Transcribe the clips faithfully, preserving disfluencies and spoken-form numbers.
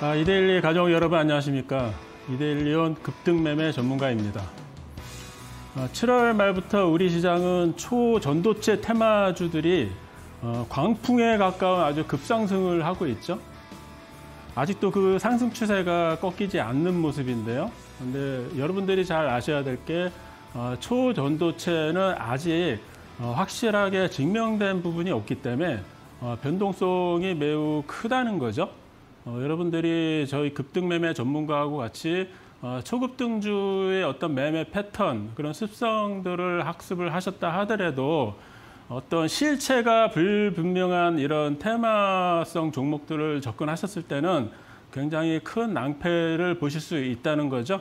아, 이데일리 가족 여러분 안녕하십니까. 이데일리온 급등매매 전문가입니다. 아, 칠월 말부터 우리 시장은 초전도체 테마주들이 어, 광풍에 가까운 아주 급상승을 하고 있죠. 아직도 그 상승 추세가 꺾이지 않는 모습인데요. 근데 여러분들이 잘 아셔야 될 게 어, 초전도체는 아직 어, 확실하게 증명된 부분이 없기 때문에 어, 변동성이 매우 크다는 거죠. 어, 여러분들이 저희 급등매매 전문가하고 같이 어, 초급등주의 어떤 매매 패턴, 그런 습성들을 학습을 하셨다 하더라도 어떤 실체가 불분명한 이런 테마성 종목들을 접근하셨을 때는 굉장히 큰 낭패를 보실 수 있다는 거죠.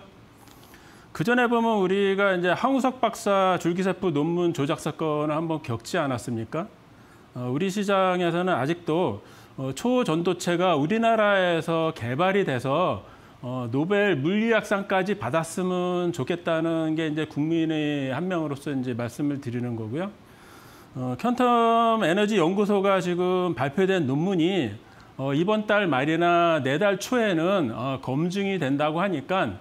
그전에 보면 우리가 이제 황우석 박사 줄기세포 논문 조작 사건을 한번 겪지 않았습니까? 우리 시장에서는 아직도 초전도체가 우리나라에서 개발이 돼서 노벨 물리학상까지 받았으면 좋겠다는 게 이제 국민의 한 명으로서 이제 말씀을 드리는 거고요. 어, 퀀텀 에너지 연구소가 지금 발표된 논문이 어, 이번 달 말이나 내달 초에는 어, 검증이 된다고 하니까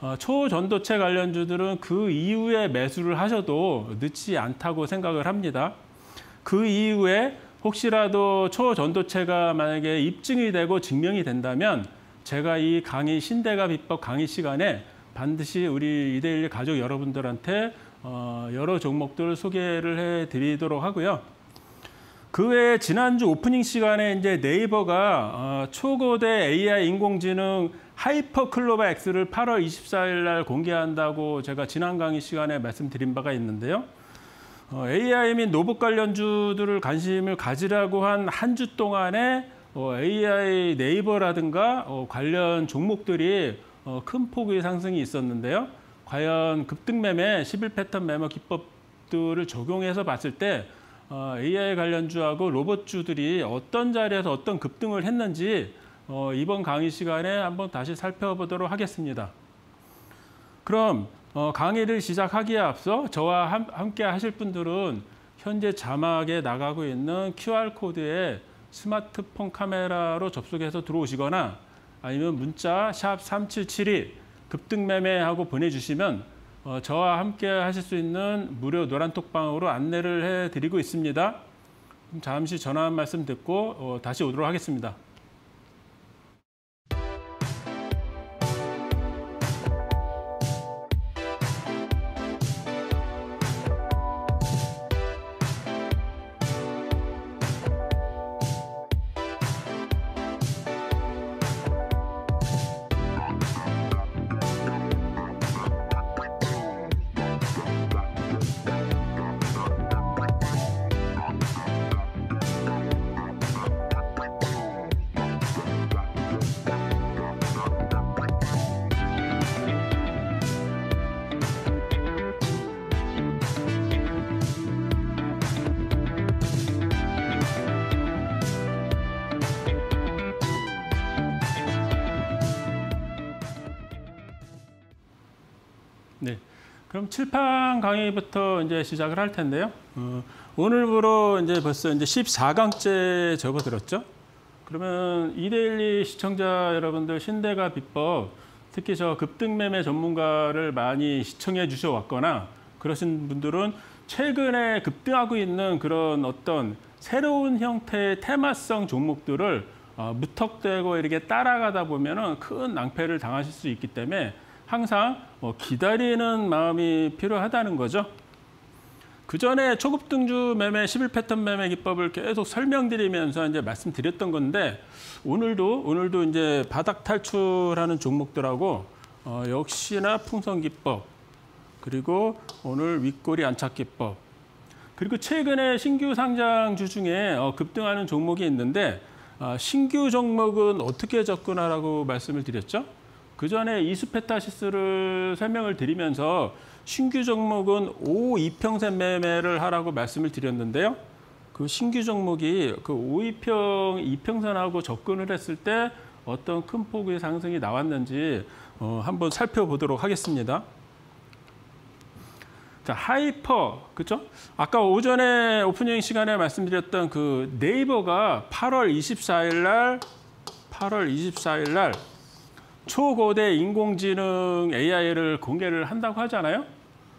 어, 초전도체 관련주들은 그 이후에 매수를 하셔도 늦지 않다고 생각을 합니다. 그 이후에 혹시라도 초전도체가 만약에 입증이 되고 증명이 된다면 제가 이 강의 신대가 비법 강의 시간에 반드시 우리 이데일리 가족 여러분들한테 어, 여러 종목들 소개를 해드리도록 하고요. 그 외에 지난주 오프닝 시간에 이제 네이버가 어, 초거대 에이아이 인공지능 하이퍼 클로바 X를 팔월 이십사일 날 공개한다고 제가 지난 강의 시간에 말씀드린 바가 있는데요. 어, 에이아이 및 로봇 관련주들을 관심을 가지라고 한 한 주 동안에 어, 에이아이 네이버라든가 어, 관련 종목들이 어, 큰 폭의 상승이 있었는데요. 과연 급등매매 십일 패턴 매매 기법들을 적용해서 봤을 때 에이아이 관련주하고 로봇주들이 어떤 자리에서 어떤 급등을 했는지 이번 강의 시간에 한번 다시 살펴보도록 하겠습니다. 그럼 강의를 시작하기에 앞서 저와 함께 하실 분들은 현재 자막에 나가고 있는 큐알코드에 스마트폰 카메라로 접속해서 들어오시거나 아니면 문자 샵 삼칠칠이 급등매매하고 보내주시면 어, 저와 함께 하실 수 있는 무료 노란톡방으로 안내를 해드리고 있습니다. 잠시 전화 말씀 듣고 어, 다시 오도록 하겠습니다. 그럼 칠판 강의부터 이제 시작을 할 텐데요. 어, 오늘부로 이제 벌써 이제 십사강째 접어들었죠. 그러면 이데일리 시청자 여러분들 신대가 비법, 특히 저 급등매매 전문가를 많이 시청해 주셔 왔거나 그러신 분들은 최근에 급등하고 있는 그런 어떤 새로운 형태의 테마성 종목들을 어, 무턱대고 이렇게 따라가다 보면은 큰 낭패를 당하실 수 있기 때문에 항상 기다리는 마음이 필요하다는 거죠. 그 전에 초급등주 매매 십일 패턴 매매 기법을 계속 설명드리면서 이제 말씀드렸던 건데 오늘도 오늘도 이제 바닥 탈출하는 종목들하고 어, 역시나 풍선 기법, 그리고 오늘 윗꼬리 안착 기법, 그리고 최근에 신규 상장주 중에 어, 급등하는 종목이 있는데 어, 신규 종목은 어떻게 접근하라고 말씀을 드렸죠? 그 전에 이수페타시스를 설명을 드리면서 신규 종목은 오 이평선 매매를 하라고 말씀을 드렸는데요. 그 신규 종목이 그 오 이평 이평선하고 접근을 했을 때 어떤 큰 폭의 상승이 나왔는지 어, 한번 살펴보도록 하겠습니다. 자, 하이퍼, 그죠? 아까 오전에 오프닝 시간에 말씀드렸던 그 네이버가 팔월 이십사일 날 팔월 이십사일 날 초거대 인공지능 에이아이를 공개를 한다고 하잖아요.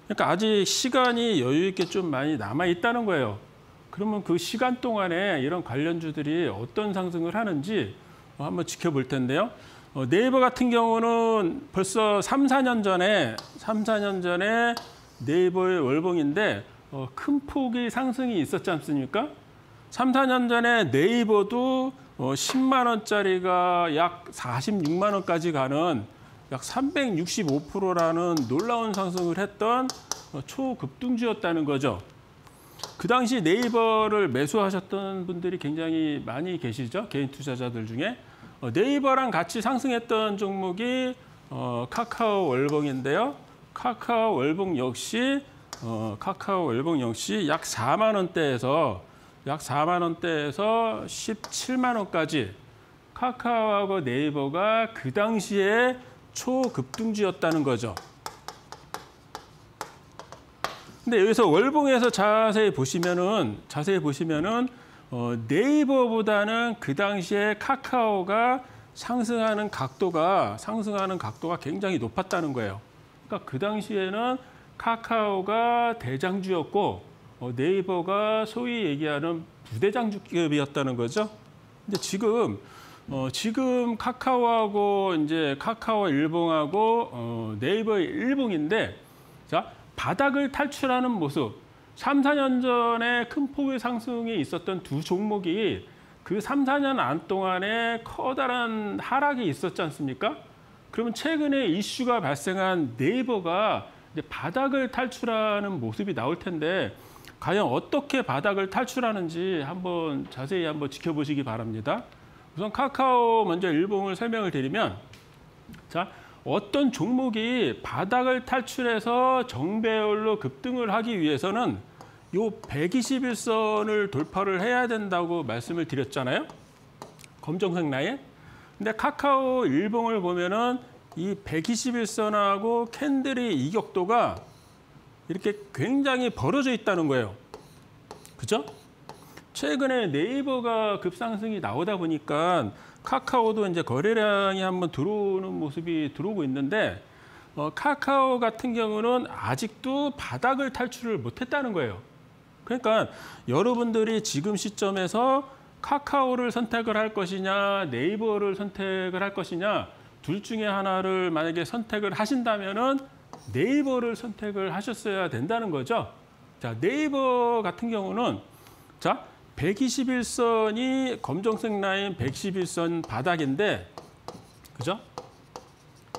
그러니까 아직 시간이 여유 있게 좀 많이 남아 있다는 거예요. 그러면 그 시간 동안에 이런 관련주들이 어떤 상승을 하는지 한번 지켜볼 텐데요. 네이버 같은 경우는 벌써 삼, 사년 전에 네이버의 월봉인데 큰 폭의 상승이 있었지 않습니까? 삼, 사년 전에 네이버도 십만 원짜리가 약 사십육만 원까지 가는 약 삼백육십오 퍼센트라는 놀라운 상승을 했던 초급등주였다는 거죠. 그 당시 네이버를 매수하셨던 분들이 굉장히 많이 계시죠. 개인 투자자들 중에. 네이버랑 같이 상승했던 종목이 카카오 월봉인데요. 카카오 월봉 역시 카카오 월봉 역시 약 사만 원대에서 약 사만 원대에서 십칠만 원까지 카카오하고 네이버가 그 당시에 초급등주였다는 거죠. 근데 여기서 월봉에서 자세히 보시면은 자세히 보시면은 어, 네이버보다는 그 당시에 카카오가 상승하는 각도가 상승하는 각도가 굉장히 높았다는 거예요. 그러니까 그 당시에는 카카오가 대장주였고 어, 네이버가 소위 얘기하는 부대장주급이었다는 거죠. 근데 지금 어, 지금 카카오하고 이제 카카오 일봉하고 어, 네이버의 일봉인데 자. 바닥을 탈출하는 모습, 삼, 사년 전에 큰 폭의 상승이 있었던 두 종목이 그 삼, 사년 안 동안에 커다란 하락이 있었지 않습니까? 그러면 최근에 이슈가 발생한 네이버가 이제 바닥을 탈출하는 모습이 나올 텐데 과연 어떻게 바닥을 탈출하는지 한번 자세히 한번 지켜보시기 바랍니다. 우선 카카오 먼저 일봉을 설명을 드리면 자. 어떤 종목이 바닥을 탈출해서 정배열로 급등을 하기 위해서는 이 백이십일선을 돌파를 해야 된다고 말씀을 드렸잖아요. 검정색 라인. 근데 카카오 일봉을 보면은 이 백이십일선하고 캔들의 이격도가 이렇게 굉장히 벌어져 있다는 거예요. 그죠? 최근에 네이버가 급상승이 나오다 보니까 카카오도 이제 거래량이 한번 들어오는 모습이 들어오고 있는데 어, 카카오 같은 경우는 아직도 바닥을 탈출을 못했다는 거예요. 그러니까 여러분들이 지금 시점에서 카카오를 선택을 할 것이냐 네이버를 선택을 할 것이냐 둘 중에 하나를 만약에 선택을 하신다면은 네이버를 선택을 하셨어야 된다는 거죠. 자, 네이버 같은 경우는 자. 백이십일선이 검정색 라인 백십일선 바닥인데, 그죠?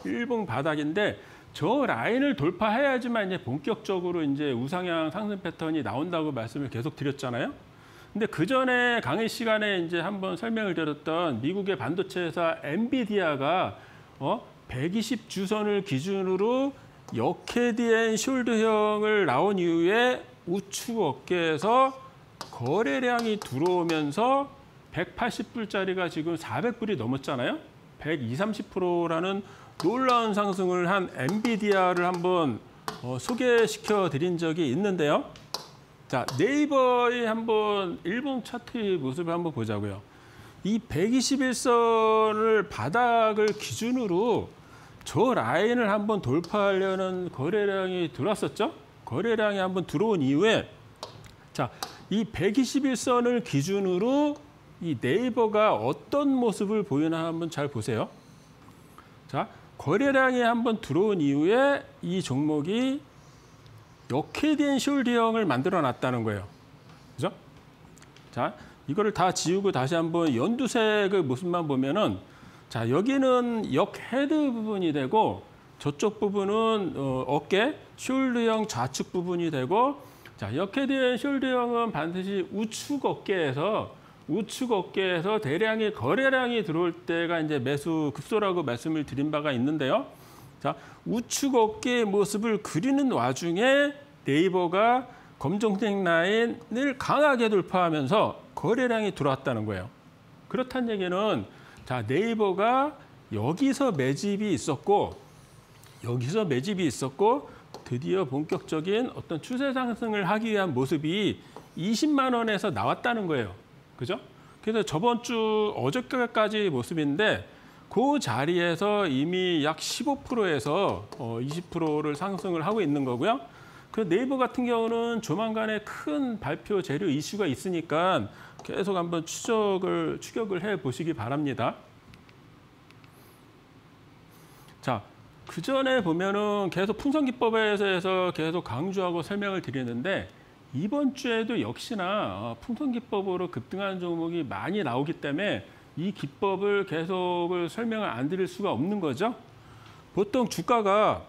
일봉 바닥인데, 저 라인을 돌파해야지만 이제 본격적으로 이제 우상향 상승 패턴이 나온다고 말씀을 계속 드렸잖아요. 근데 그 전에 강의 시간에 이제 한번 설명을 드렸던 미국의 반도체 회사 엔비디아가 어? 백이십 주선을 기준으로 역헤드앤 숄드형을 나온 이후에 우측 어깨에서 거래량이 들어오면서 백팔십 불짜리가 지금 사백 불이 넘었잖아요. 백이십, 삼십 퍼센트라는 놀라운 상승을 한 엔비디아를 한번 어, 소개시켜 드린 적이 있는데요. 자, 네이버의 한번 일본 차트의 모습을 한번 보자고요. 이 백이십일선을 바닥을 기준으로 저 라인을 한번 돌파하려는 거래량이 들어왔었죠. 거래량이 한번 들어온 이후에 자. 이 백이십일선을 기준으로 이 네이버가 어떤 모습을 보이나 한번 잘 보세요. 자, 거래량이 한번 들어온 이후에 이 종목이 역헤드앤 숄드형을 만들어놨다는 거예요. 그죠? 자, 이거를 다 지우고 다시 한번 연두색의 모습만 보면은 자, 여기는 역헤드 부분이 되고 저쪽 부분은 어, 어깨 숄드형 좌측 부분이 되고. 자, 역헤드앤 숄드형은 반드시 우측 어깨에서 우측 어깨에서 대량의 거래량이 들어올 때가 이제 매수 급소라고 말씀을 드린 바가 있는데요. 자, 우측 어깨의 모습을 그리는 와중에 네이버가 검정색 라인을 강하게 돌파하면서 거래량이 들어왔다는 거예요. 그렇다는 얘기는 자, 네이버가 여기서 매집이 있었고 여기서 매집이 있었고 드디어 본격적인 어떤 추세 상승을 하기 위한 모습이 이십만 원에서 나왔다는 거예요. 그죠? 그래서 저번 주 어저께까지 모습인데 그 자리에서 이미 약 십오 퍼센트에서 이십 퍼센트를 상승을 하고 있는 거고요. 그 네이버 같은 경우는 조만간에 큰 발표 재료 이슈가 있으니까 계속 한번 추적을, 추격을 해보시기 바랍니다. 자, 그 전에 보면은 계속 풍선기법에 대해서 계속 강조하고 설명을 드리는데 이번 주에도 역시나 풍선기법으로 급등하는 종목이 많이 나오기 때문에 이 기법을 계속 설명을 안 드릴 수가 없는 거죠. 보통 주가가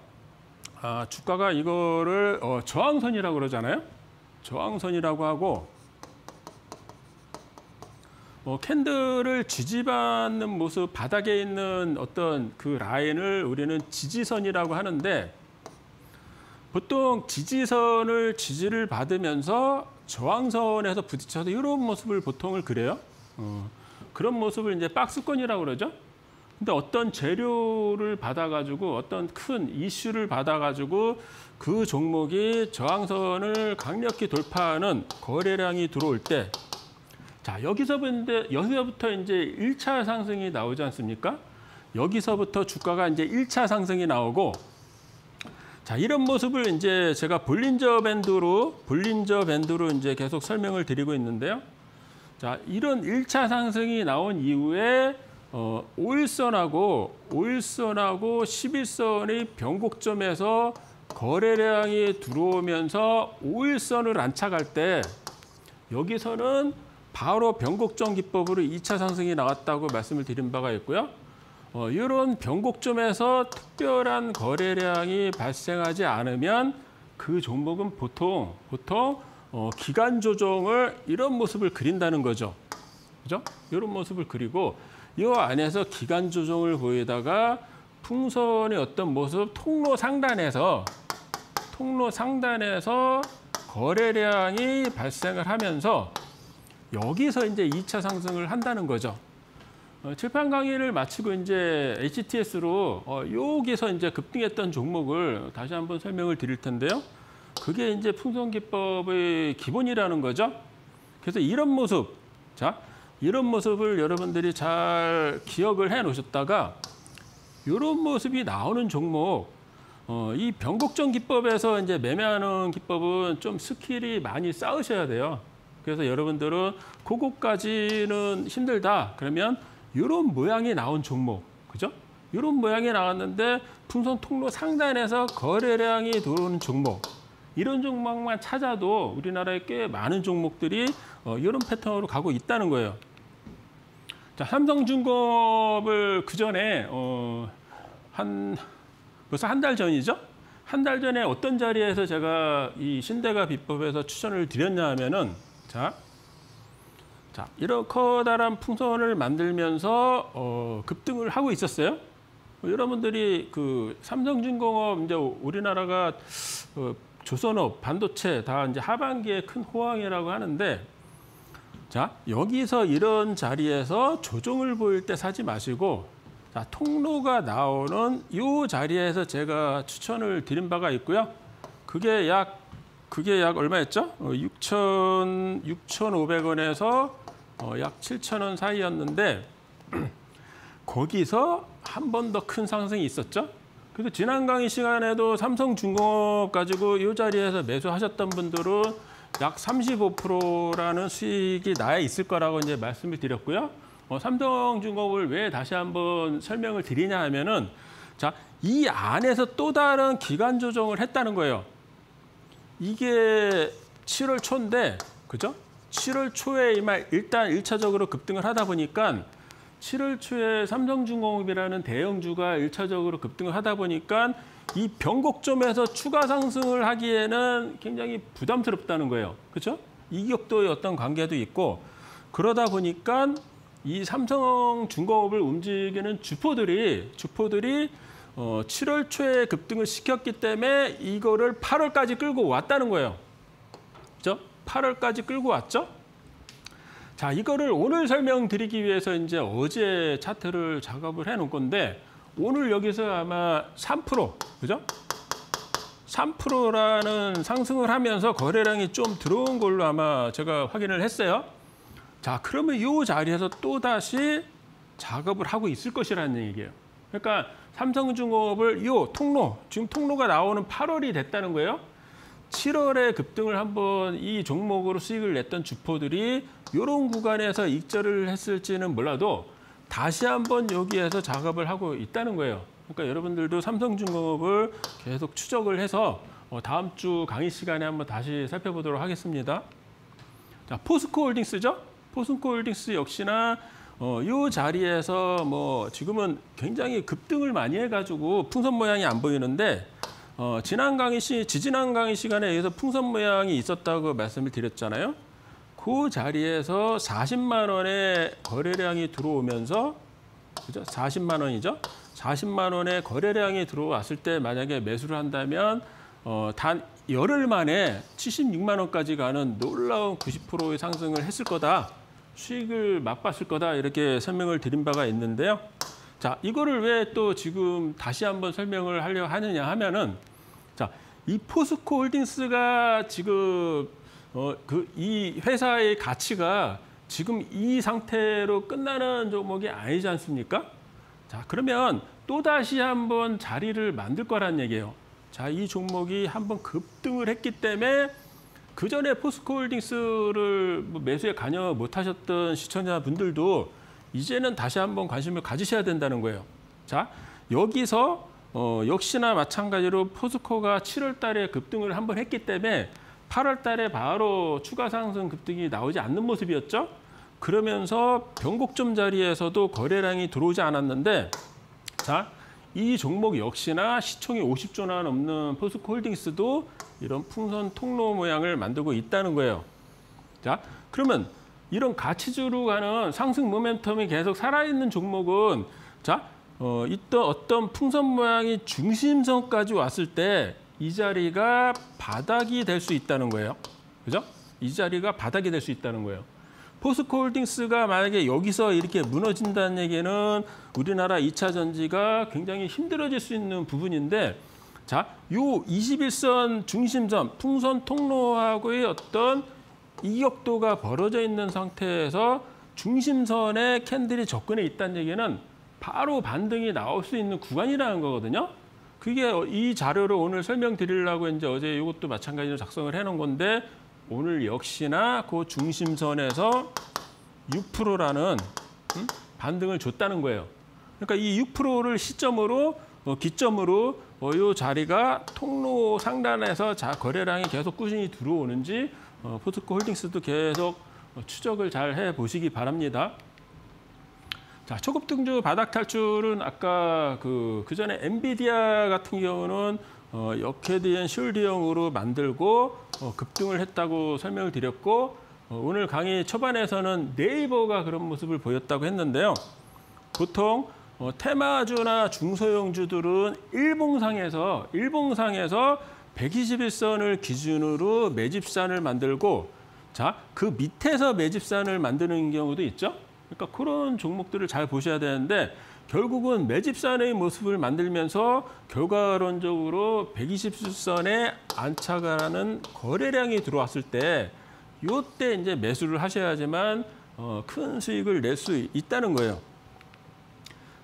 아, 주가가 이거를 어, 저항선이라고 그러잖아요. 저항선이라고 하고 어, 캔들을 지지받는 모습, 바닥에 있는 어떤 그 라인을 우리는 지지선이라고 하는데 보통 지지선을 지지를 받으면서 저항선에서 부딪혀서 이런 모습을 보통을 그래요. 어, 그런 모습을 이제 박스권이라고 그러죠. 근데 어떤 재료를 받아가지고 어떤 큰 이슈를 받아가지고 그 종목이 저항선을 강력히 돌파하는 거래량이 들어올 때, 자, 여기서 근데 여기서부터 이제 일 차 상승이 나오지 않습니까? 여기서부터 주가가 이제 일 차 상승이 나오고, 자, 이런 모습을 이제 제가 볼린저 밴드로 볼린저 밴드로 이제 계속 설명을 드리고 있는데요. 자, 이런 일 차 상승이 나온 이후에 어, 오일선하고 오일선하고 십일선의 변곡점에서 거래량이 들어오면서 오일선을 안착할 때 여기서는 바로 변곡점 기법으로 이 차 상승이 나왔다고 말씀을 드린 바가 있고요. 어, 이런 변곡점에서 특별한 거래량이 발생하지 않으면 그 종목은 보통 보통 어, 기간 조정을 이런 모습을 그린다는 거죠. 그죠? 이런 모습을 그리고 이 안에서 기간 조정을 보이다가 풍선의 어떤 모습, 통로 상단에서 통로 상단에서 거래량이 발생을 하면서 여기서 이제 이 차 상승을 한다는 거죠. 어, 칠판 강의를 마치고 이제 에이치티에스로 어, 여기서 이제 급등했던 종목을 다시 한번 설명을 드릴 텐데요. 그게 이제 풍선 기법의 기본이라는 거죠. 그래서 이런 모습, 자. 이런 모습을 여러분들이 잘 기억을 해 놓으셨다가 이런 모습이 나오는 종목, 어, 이 변곡점 기법에서 이제 매매하는 기법은 좀 스킬이 많이 쌓으셔야 돼요. 그래서 여러분들은 그것까지는 힘들다. 그러면 이런 모양이 나온 종목, 그죠? 이런 모양이 나왔는데 풍선 통로 상단에서 거래량이 들어오는 종목. 이런 종목만 찾아도 우리나라에 꽤 많은 종목들이 어, 이런 패턴으로 가고 있다는 거예요. 자, 삼성중공업을 그 전에 어, 한 벌써 한 달 전이죠? 한 달 전에 어떤 자리에서 제가 이 신대가 비법에서 추천을 드렸냐 하면은 자, 자 이런 커다란 풍선을 만들면서 어, 급등을 하고 있었어요. 여러분들이 그 삼성중공업 이제 우리나라가 어, 조선업, 반도체 다 이제 하반기에 큰 호황이라고 하는데 자, 여기서 이런 자리에서 조정을 보일 때 사지 마시고 자, 통로가 나오는 이 자리에서 제가 추천을 드린 바가 있고요. 그게 약 그게 약 얼마였죠? 육천, 육천오백 원에서 어, 약 칠천 원 사이였는데 거기서 한 번 더 큰 상승이 있었죠. 그래서 지난 강의 시간에도 삼성중공업 가지고 이 자리에서 매수하셨던 분들은 약 삼십오 퍼센트라는 수익이 나에 있을 거라고 이제 말씀을 드렸고요. 어, 삼성중공업을 왜 다시 한번 설명을 드리냐 하면은 자, 이 안에서 또 다른 기간 조정을 했다는 거예요. 이게 칠월 초인데, 그죠? 칠월 초에 일단 일 차적으로 급등을 하다 보니까 칠월 초에 삼성중공업이라는 대형주가 일 차적으로 급등을 하다 보니까 이 변곡점에서 추가 상승을 하기에는 굉장히 부담스럽다는 거예요. 그렇죠? 이격도의 어떤 관계도 있고 그러다 보니까 이 삼성중공업을 움직이는 주포들이 주포들이 어, 칠월 초에 급등을 시켰기 때문에 이거를 팔월까지 끌고 왔다는 거예요. 그렇죠? 팔월까지 끌고 왔죠? 자, 이거를 오늘 설명드리기 위해서 이제 어제 차트를 작업을 해 놓은 건데 오늘 여기서 아마 삼 퍼센트, 그죠? 삼 퍼센트라는 상승을 하면서 거래량이 좀 들어온 걸로 아마 제가 확인을 했어요. 자, 그러면 이 자리에서 또다시 작업을 하고 있을 것이라는 얘기예요. 그러니까 삼성중공업을 이 통로, 지금 통로가 나오는 팔월이 됐다는 거예요. 칠월에 급등을 한번 이 종목으로 수익을 냈던 주포들이 이런 구간에서 익절을 했을지는 몰라도 다시 한번 여기에서 작업을 하고 있다는 거예요. 그러니까 여러분들도 삼성중공업을 계속 추적을 해서 다음 주 강의 시간에 한번 다시 살펴보도록 하겠습니다. 자, 포스코홀딩스죠? 포스코홀딩스 역시나 어, 이 자리에서 뭐 지금은 굉장히 급등을 많이 해가지고 풍선 모양이 안 보이는데 어, 지난 강의 시, 지지난 강의 시간에 의해서 풍선 모양이 있었다고 말씀을 드렸잖아요. 그 자리에서 사십만 원의 거래량이 들어오면서, 그죠? 사십만 원이죠? 사십만 원의 거래량이 들어왔을 때 만약에 매수를 한다면 어, 단 열흘 만에 칠십육만 원까지 가는 놀라운 구십 퍼센트의 상승을 했을 거다. 수익을 맛봤을 거다. 이렇게 설명을 드린 바가 있는데요. 자, 이거를 왜 또 지금 다시 한번 설명을 하려 하느냐 하면은, 자, 이 포스코홀딩스가 지금 어, 그 이 회사의 가치가 지금 이 상태로 끝나는 종목이 아니지 않습니까? 자, 그러면 또 다시 한번 자리를 만들 거란 얘기예요. 자, 이 종목이 한번 급등을 했기 때문에 그 전에 포스코홀딩스를 매수에 관여 못하셨던 시청자분들도 이제는 다시 한번 관심을 가지셔야 된다는 거예요. 자, 여기서 어, 역시나 마찬가지로 포스코가 칠월 달에 급등을 한번 했기 때문에 팔월 달에 바로 추가 상승 급등이 나오지 않는 모습이었죠. 그러면서 변곡점 자리에서도 거래량이 들어오지 않았는데, 자, 이 종목 역시나 시총이 오십조나 넘는 포스코홀딩스도 이런 풍선 통로 모양을 만들고 있다는 거예요. 자, 그러면 이런 가치주로 가는 상승 모멘텀이 계속 살아있는 종목은, 자, 어, 있던 어떤 풍선 모양이 중심선까지 왔을 때 이 자리가 바닥이 될 수 있다는 거예요. 그죠? 이 자리가 바닥이 될 수 있다는 거예요. 포스코홀딩스가 만약에 여기서 이렇게 무너진다는 얘기는 우리나라 이 차 전지가 굉장히 힘들어질 수 있는 부분인데, 자, 요 이십일선 중심선, 풍선 통로하고의 어떤 이격도가 벌어져 있는 상태에서 중심선에 캔들이 접근해 있다는 얘기는 바로 반등이 나올 수 있는 구간이라는 거거든요. 그게 이 자료를 오늘 설명드리려고 이제 어제 이것도 마찬가지로 작성을 해놓은 건데, 오늘 역시나 그 중심선에서 육 퍼센트라는 반등을 줬다는 거예요. 그러니까 이 육 퍼센트를 시점으로, 기점으로 이 자리가 통로 상단에서 거래량이 계속 꾸준히 들어오는지 포스코홀딩스도 계속 추적을 잘 해보시기 바랍니다. 자, 초급등주 바닥 탈출은 아까 그, 그 전에 엔비디아 같은 경우는 어, 역헤드앤 숄드형으로 만들고 어, 급등을 했다고 설명을 드렸고, 어, 오늘 강의 초반에서는 네이버가 그런 모습을 보였다고 했는데요. 보통 어, 테마주나 중소형주들은 일봉상에서 일봉상에서 백이십일선을 기준으로 매집선을 만들고, 자, 그 밑에서 매집선을 만드는 경우도 있죠. 그러니까 그런 종목들을 잘 보셔야 되는데, 결국은 매집선의 모습을 만들면서 결과론적으로 백이십선에 안착하는 거래량이 들어왔을 때, 요때 이제 매수를 하셔야지만 어, 큰 수익을 낼 수 있다는 거예요.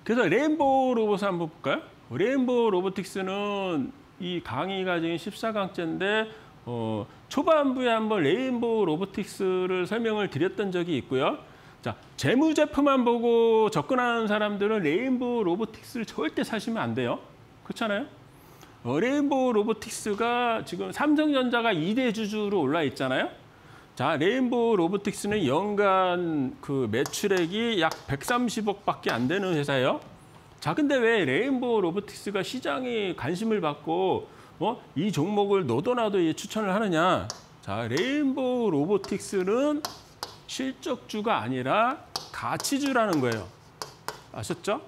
그래서 레인보우 로봇 한번 볼까요? 레인보우 로보틱스는 이 강의가 지금 십사강째인데 어, 초반부에 한번 레인보우 로보틱스를 설명을 드렸던 적이 있고요. 자, 재무 제품만 보고 접근하는 사람들은 레인보우 로보틱스를 절대 사시면 안 돼요. 그렇잖아요? 어, 레인보우 로보틱스가 지금 삼성전자가 이 대 주주로 올라 있잖아요. 자, 레인보우 로보틱스는 연간 그 매출액이 약 백삼십억밖에 안 되는 회사예요. 자, 근데 왜 레인보우 로보틱스가 시장이 관심을 받고 어, 이 종목을 너도나도 추천을 하느냐? 자, 레인보우 로보틱스는 실적주가 아니라 가치주라는 거예요. 아셨죠?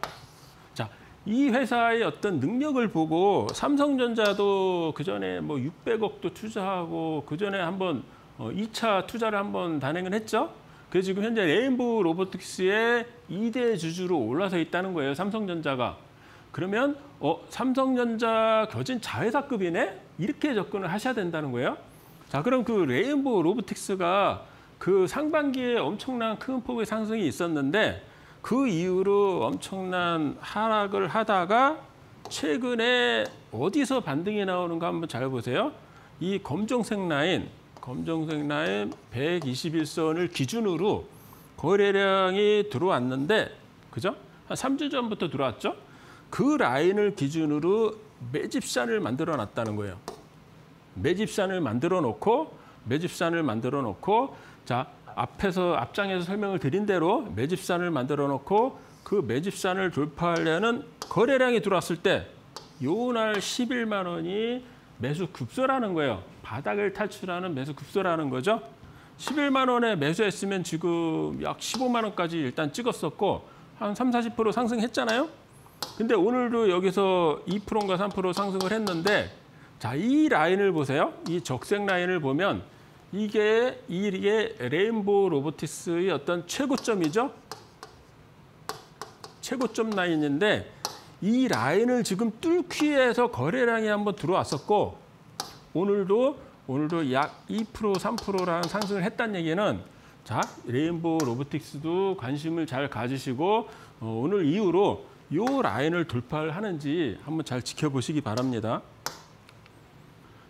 자, 이 회사의 어떤 능력을 보고 삼성전자도 그 전에 뭐 육백억도 투자하고 그 전에 한번 이 차 투자를 한번 단행을 했죠. 그래서 지금 현재 레인보우 로보틱스의 이 대 주주로 올라서 있다는 거예요. 삼성전자가. 그러면 어, 삼성전자 겨진 자회사급이네? 이렇게 접근을 하셔야 된다는 거예요. 자, 그럼 그 레인보우 로보틱스가 그 상반기에 엄청난 큰 폭의 상승이 있었는데 그 이후로 엄청난 하락을 하다가 최근에 어디서 반등이 나오는가 한번 잘 보세요. 이 검정색 라인, 검정색 라인 백이십일선을 기준으로 거래량이 들어왔는데, 그죠? 한 삼 주 전부터 들어왔죠? 그 라인을 기준으로 매집산을 만들어 놨다는 거예요. 매집산을 만들어 놓고, 매집산을 만들어 놓고, 자, 앞에서, 앞장에서 설명을 드린 대로 매집산을 만들어 놓고, 그 매집산을 돌파하려는 거래량이 들어왔을 때, 요 날 십일만 원이 매수 급소라는 거예요. 바닥을 탈출하는 매수 급소라는 거죠. 십일만 원에 매수했으면 지금 약 십오만 원까지 일단 찍었었고, 한 삼, 사십 퍼센트 상승했잖아요? 근데 오늘도 여기서 이 퍼센트인가 삼 퍼센트 상승을 했는데, 자, 이 라인을 보세요. 이 적색 라인을 보면, 이게, 이게 레인보우 로보틱스의 어떤 최고점이죠? 최고점 라인인데, 이 라인을 지금 뚫기 위해서 거래량이 한번 들어왔었고, 오늘도, 오늘도 약 이 퍼센트, 삼 퍼센트라는 상승을 했다는 얘기는, 자, 레인보우 로보틱스도 관심을 잘 가지시고, 어, 오늘 이후로 이 라인을 돌파를 하는지 한번 잘 지켜보시기 바랍니다.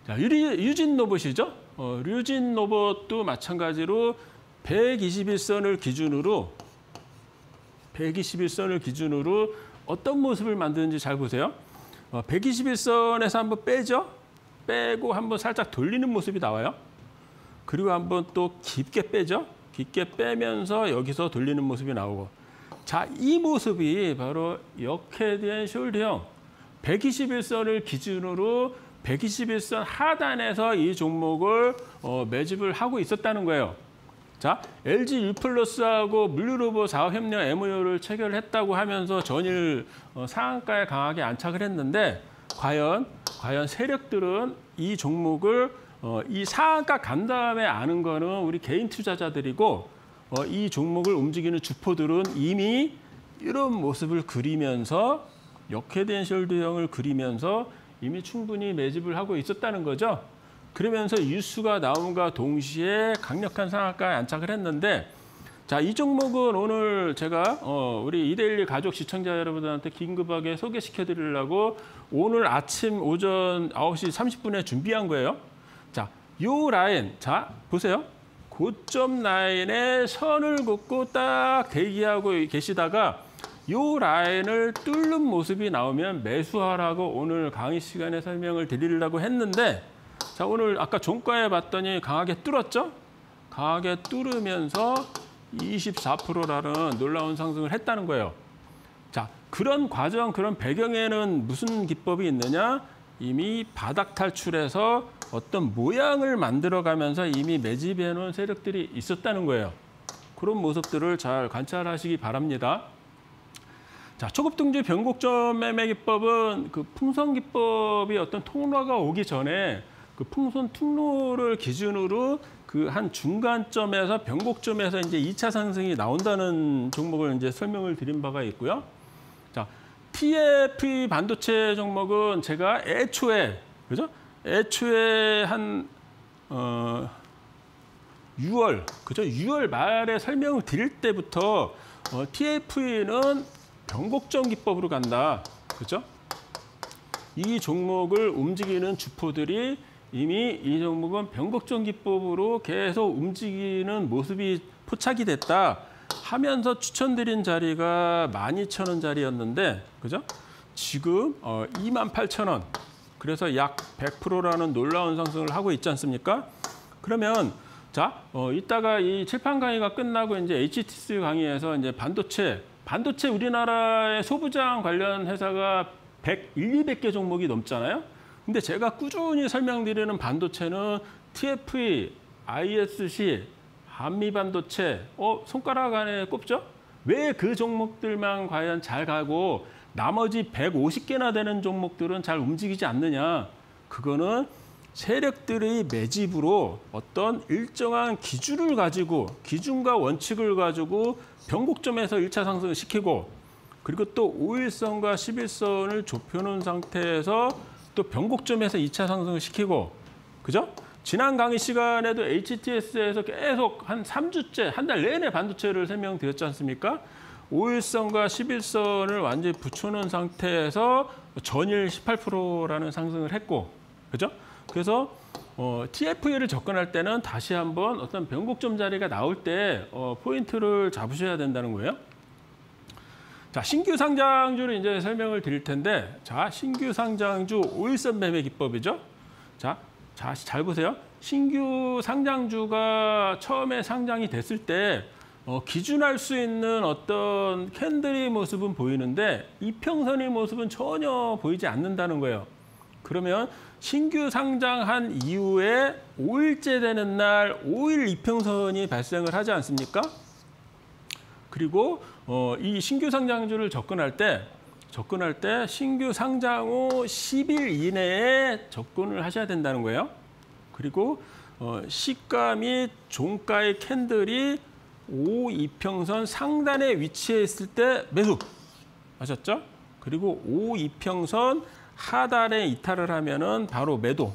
자, 유진 로봇이죠? 어, 류진 로봇도 마찬가지로 백이십일선을 기준으로, 백이십일선을 기준으로 어떤 모습을 만드는지 잘 보세요. 어, 백이십일선에서 한번 빼죠? 빼고 한번 살짝 돌리는 모습이 나와요. 그리고 한번 또 깊게 빼죠? 깊게 빼면서 여기서 돌리는 모습이 나오고. 자, 이 모습이 바로 역헤드앤 숄더형 백이십일선을 기준으로 백이십일선 하단에서 이 종목을 어, 매집을 하고 있었다는 거예요. 자, 엘지 유플러스하고 물류로봇 사업협력 엠오유를 체결했다고 하면서 전일 어, 상한가에 강하게 안착을 했는데 과연 과연 세력들은 이 종목을 어, 이 상한가 간 다음에 아는 거는 우리 개인 투자자들이고 어, 이 종목을 움직이는 주포들은 이미 이런 모습을 그리면서 역헤드앤 숄더형을 그리면서 이미 충분히 매집을 하고 있었다는 거죠. 그러면서 뉴스가 나옴과 동시에 강력한 상한가에 안착을 했는데 자, 이 종목은 오늘 제가 어, 우리 이데일리 가족 시청자 여러분들한테 긴급하게 소개시켜드리려고 오늘 아침 오전 아홉 시 삼십 분에 준비한 거예요. 자, 요 라인, 자 보세요. 고점 라인에 선을 긋고 딱 대기하고 계시다가 이 라인을 뚫는 모습이 나오면 매수하라고 오늘 강의 시간에 설명을 드리려고 했는데 자, 오늘 아까 종가에 봤더니 강하게 뚫었죠? 강하게 뚫으면서 이십사 퍼센트라는 놀라운 상승을 했다는 거예요. 자, 그런 과정, 그런 배경에는 무슨 기법이 있느냐? 이미 바닥 탈출해서 어떤 모양을 만들어가면서 이미 매집해놓은 세력들이 있었다는 거예요. 그런 모습들을 잘 관찰하시기 바랍니다. 자, 초급등주 변곡점 매매 기법은 그 풍선 기법이 어떤 통로가 오기 전에 그 풍선 통로를 기준으로 그 한 중간점에서 변곡점에서 이제 이 차 상승이 나온다는 종목을 이제 설명을 드린 바가 있고요. 자, 티에프이 반도체 종목은 제가 애초에 그죠? 애초에 한 어, 유월 그죠? 유월 말에 설명을 드릴 때부터 어, 티에프이는 변곡점 기법으로 간다, 그렇죠? 이 종목을 움직이는 주포들이 이미 이 종목은 변곡점 기법으로 계속 움직이는 모습이 포착이 됐다 하면서 추천드린 자리가 만 이천 원 자리였는데, 그죠? 지금 어, 이만 팔천 원, 그래서 약 백 퍼센트라는 놀라운 상승을 하고 있지 않습니까? 그러면 자, 어, 이따가 이 칠판 강의가 끝나고 이제 에이치티씨 강의에서 이제 반도체 반도체 우리나라의 소부장 관련 회사가 백, 백, 이백 개 종목이 넘잖아요. 근데 제가 꾸준히 설명드리는 반도체는 티에프이, 아이에스씨, 한미반도체, 어, 손가락 안에 꼽죠? 왜 그 종목들만 과연 잘 가고 나머지 백오십 개나 되는 종목들은 잘 움직이지 않느냐. 그거는 세력들의 매집으로 어떤 일정한 기준을 가지고 기준과 원칙을 가지고 변곡점에서 일 차 상승을 시키고 그리고 또 오일선과 십일선을 좁혀놓은 상태에서 또 변곡점에서 이 차 상승을 시키고 그죠? 지난 강의 시간에도 에이치티에스에서 계속 한 삼 주째, 한 달 내내 반도체를 설명드렸지 않습니까? 오일선과 십일선을 완전히 붙여놓은 상태에서 전일 십팔 퍼센트라는 상승을 했고, 그죠? 그래서 어, 티에프이를 접근할 때는 다시 한번 어떤 변곡점 자리가 나올 때 어, 포인트를 잡으셔야 된다는 거예요. 자, 신규 상장주를 이제 설명을 드릴 텐데, 자, 신규 상장주 오일선 매매 기법이죠. 자, 자, 잘 보세요. 신규 상장주가 처음에 상장이 됐을 때 어, 기준할 수 있는 어떤 캔들의 모습은 보이는데 이평선의 모습은 전혀 보이지 않는다는 거예요. 그러면 신규 상장한 이후에 오 일째 되는 날 오 일 이평선이 발생을 하지 않습니까? 그리고 어, 이 신규 상장주를 접근할 때 접근할 때 신규 상장 후 십 일 이내에 접근을 하셔야 된다는 거예요. 그리고 어, 시가 및 종가의 캔들이 오 이평선 상단에 위치해 있을 때 매수. 아셨죠? 그리고 오 이평선 하단에 이탈을 하면은 바로 매도.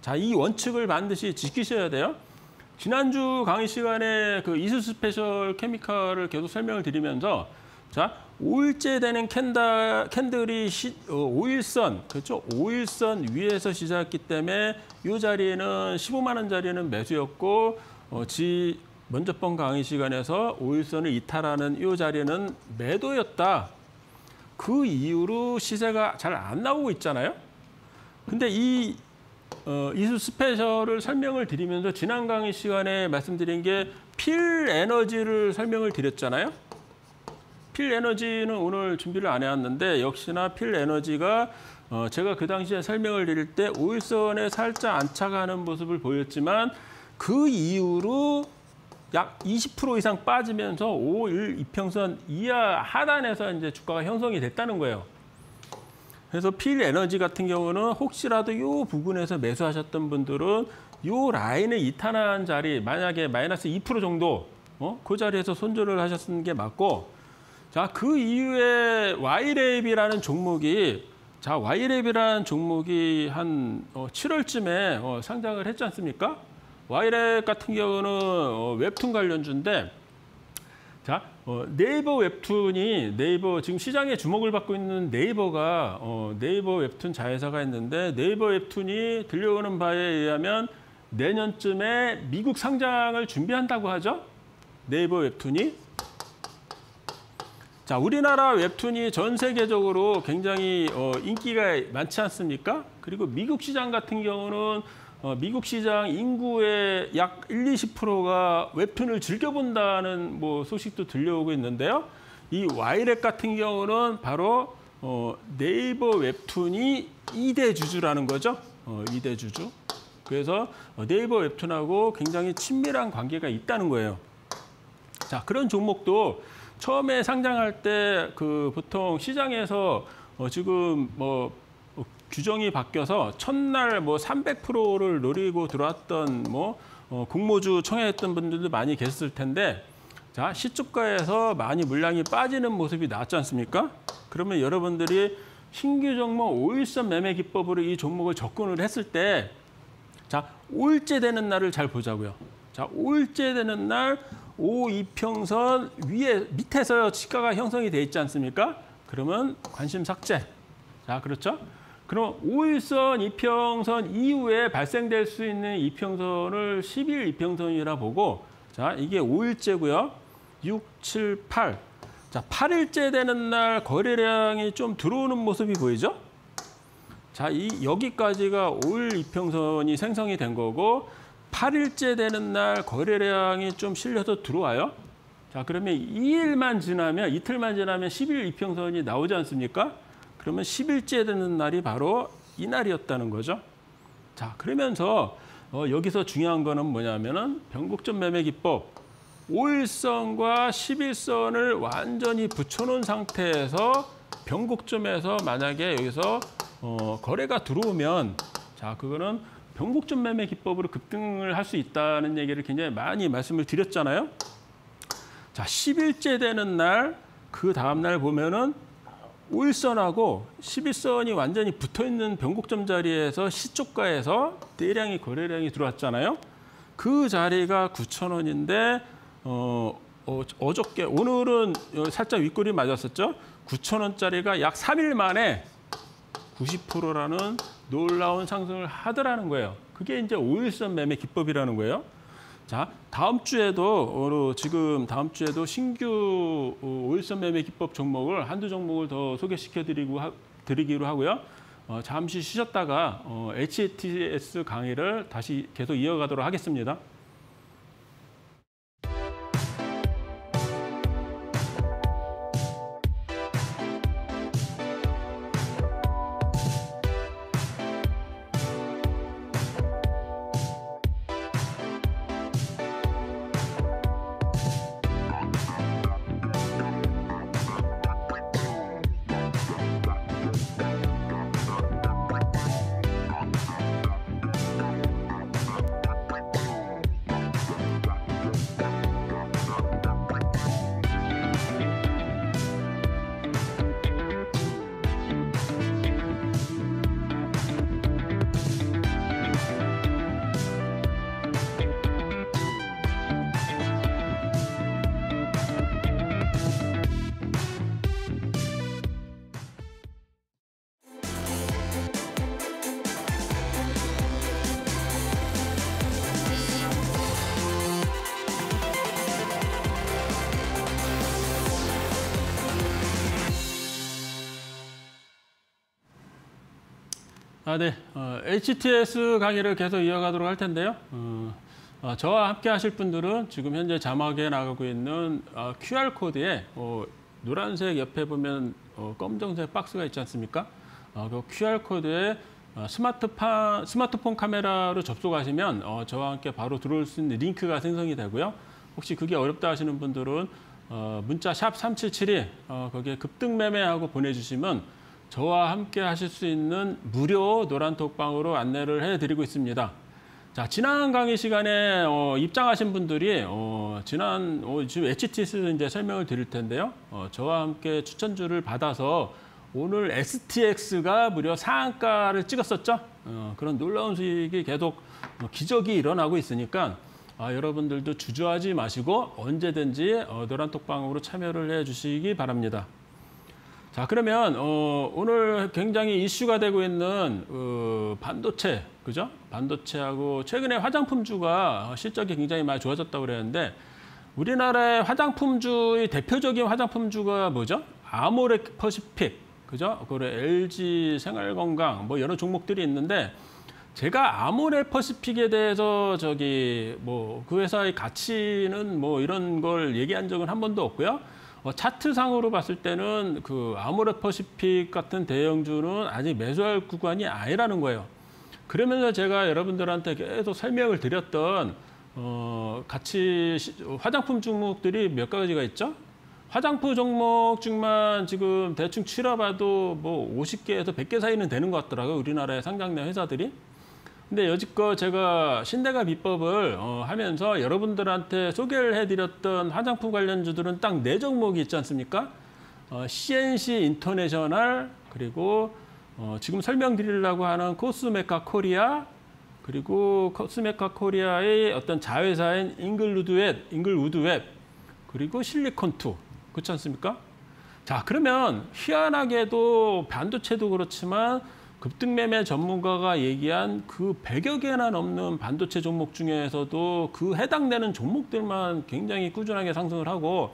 자, 이 원칙을 반드시 지키셔야 돼요. 지난주 강의 시간에 그 이수 스페셜 케미칼을 계속 설명을 드리면서 자, 오 일째 되는 캔다, 캔들이 시, 어, 오 일선, 그렇죠? 오 일선 위에서 시작했기 때문에 이 자리에는 십오만 원 자리는 매수였고 어, 지 먼저 번 강의 시간에서 오 일선을 이탈하는 이 자리는 매도였다. 그 이후로 시세가 잘 안 나오고 있잖아요. 근데 이 어, 이수 스페셜을 설명을 드리면서 지난 강의 시간에 말씀드린 게 필에너지를 설명을 드렸잖아요. 필에너지는 오늘 준비를 안 해왔는데 역시나 필에너지가 어, 제가 그 당시에 설명을 드릴 때 오 일선에 살짝 안착하는 모습을 보였지만 그 이후로 약 이십 퍼센트 이상 빠지면서 오 일 이평선 이하 하단에서 이제 주가가 형성이 됐다는 거예요. 그래서 필에너지 같은 경우는 혹시라도 이 부분에서 매수하셨던 분들은 이 라인을 이탈한 자리, 만약에 마이너스 이 퍼센트 정도 어? 그 자리에서 손절을 하셨는 게 맞고, 자, 그 이후에 와이랩이라는 종목이 자 와이랩이라는 종목이 한 칠월쯤에 상장을 했지 않습니까? 와이랩 같은 경우는 웹툰 관련주인데, 자, 어, 네이버 웹툰이 네이버 지금 시장에 주목을 받고 있는 네이버가 어, 네이버 웹툰 자회사가 있는데 네이버 웹툰이 들려오는 바에 의하면 내년쯤에 미국 상장을 준비한다고 하죠. 네이버 웹툰이. 자, 우리나라 웹툰이 전 세계적으로 굉장히 어, 인기가 많지 않습니까? 그리고 미국 시장 같은 경우는 어, 미국 시장 인구의 약 일, 이십 퍼센트가 웹툰을 즐겨본다는 뭐 소식도 들려오고 있는데요. 이 와이랩 같은 경우는 바로 어, 네이버 웹툰이 이 대 주주라는 거죠. 어, 이 대 주주. 그래서 네이버 웹툰하고 굉장히 친밀한 관계가 있다는 거예요. 자, 그런 종목도 처음에 상장할 때 그 보통 시장에서 어, 지금 뭐 규정이 바뀌어서 첫날 뭐 삼백 퍼센트를 노리고 들어왔던 뭐 어, 공모주 청약했던 분들도 많이 계셨을 텐데, 자, 시초가에서 많이 물량이 빠지는 모습이 나왔지 않습니까? 그러면 여러분들이 신규 종목 오 일선 매매 기법으로 이 종목을 접근을 했을 때, 자, 오 일째 되는 날을 잘 보자고요. 자, 오 일째 되는 날 오 이평선 위에 밑에서 시가가 형성이 돼 있지 않습니까? 그러면 관심 삭제. 자, 그렇죠? 그럼 오 일선 이평선 이후에 발생될 수 있는 이평선을 십 일 이평선이라 보고, 자, 이게 오 일째고요. 육, 칠, 팔. 자, 팔 일째 되는 날 거래량이 좀 들어오는 모습이 보이죠? 자, 이 여기까지가 오 일 이평선이 생성이 된 거고, 팔 일째 되는 날 거래량이 좀 실려서 들어와요. 자, 그러면 이 일만 지나면, 이틀만 지나면 십 일 이평선이 나오지 않습니까? 그러면 십 일째 되는 날이 바로 이날이었다는 거죠. 자, 그러면서 어, 여기서 중요한 거는 뭐냐면은 변곡점 매매 기법. 오 일선과 십 일선을 완전히 붙여놓은 상태에서 변곡점에서 만약에 여기서 어, 거래가 들어오면, 자, 그거는 변곡점 매매 기법으로 급등을 할 수 있다는 얘기를 굉장히 많이 말씀을 드렸잖아요. 자, 십 일째 되는 날, 그 다음 날 보면은 오 일선하고 십일선이 완전히 붙어있는 변곡점 자리에서 시초가에서 대량의 거래량이 들어왔잖아요. 그 자리가 구천 원인데 어, 어, 어저께 오늘은 살짝 윗꼬리 맞았었죠. 구천 원짜리가 약 삼 일 만에 구십 퍼센트라는 놀라운 상승을 하더라는 거예요. 그게 이제 오 일선 매매 기법이라는 거예요. 자, 다음 주에도, 지금 다음 주에도 신규 오 일선 매매 기법 종목을 한두 종목을 더 소개시켜드리고, 하, 드리기로 하고요. 어, 잠시 쉬셨다가, 어, 에이치티에스 강의를 다시 계속 이어가도록 하겠습니다. 아, 네. 어, 에이치티에스 강의를 계속 이어가도록 할 텐데요. 어, 어, 저와 함께 하실 분들은 지금 현재 자막에 나가고 있는 어, 큐알코드에 어, 노란색 옆에 보면 어, 검정색 박스가 있지 않습니까? 어, 그 큐알코드에 어, 스마트파, 스마트폰 카메라로 접속하시면 어, 저와 함께 바로 들어올 수 있는 링크가 생성이 되고요. 혹시 그게 어렵다 하시는 분들은 어, 문자 샵 삼칠칠이 어, 거기에 급등매매하고 보내주시면 저와 함께 하실 수 있는 무료 노란톡방으로 안내를 해드리고 있습니다. 자, 지난 강의 시간에 어, 입장하신 분들이 어, 지난 어, 지금 에이치티에스 이제 설명을 드릴 텐데요. 어, 저와 함께 추천주를 받아서 오늘 에스티엑스가 무려 상한가를 찍었었죠. 어, 그런 놀라운 수익이 계속 어, 기적이 일어나고 있으니까 아, 여러분들도 주저하지 마시고 언제든지 어, 노란톡방으로 참여를 해주시기 바랍니다. 자, 그러면 어, 오늘 굉장히 이슈가 되고 있는 어, 반도체, 그죠? 반도체하고 최근에 화장품주가 실적이 굉장히 많이 좋아졌다고 그랬는데 우리나라의 화장품주의 대표적인 화장품주가 뭐죠? 아모레퍼시픽, 그죠? 그리고 엘지 생활건강 뭐 여러 종목들이 있는데 제가 아모레퍼시픽에 대해서 저기 뭐 그 회사의 가치는 뭐 이런 걸 얘기한 적은 한 번도 없고요. 차트상으로 봤을 때는 그 아모레퍼시픽 같은 대형주는 아직 매수할 구간이 아니라는 거예요. 그러면서 제가 여러분들한테 계속 설명을 드렸던 어, 같이 화장품 종목들이 몇 가지가 있죠. 화장품 종목 중만 지금 대충 치러봐도 뭐 오십 개에서 백 개 사이는 되는 것 같더라고요. 우리나라의 상장된 회사들이. 근데 여지껏 제가 신대가 비법을 어, 하면서 여러분들한테 소개를 해드렸던 화장품 관련주들은 딱 네 종목이 있지 않습니까? 어, 씨엔씨인터내셔널, 그리고 어, 지금 설명드리려고 하는 코스메카코리아, 그리고 코스메카코리아의 어떤 자회사인 잉글우드랩, 잉글우드랩, 그리고 실리콘투, 그렇지 않습니까? 자, 그러면 희한하게도 반도체도 그렇지만 급등매매 전문가가 얘기한 그 백여 개나 넘는 반도체 종목 중에서도 그 해당되는 종목들만 굉장히 꾸준하게 상승을 하고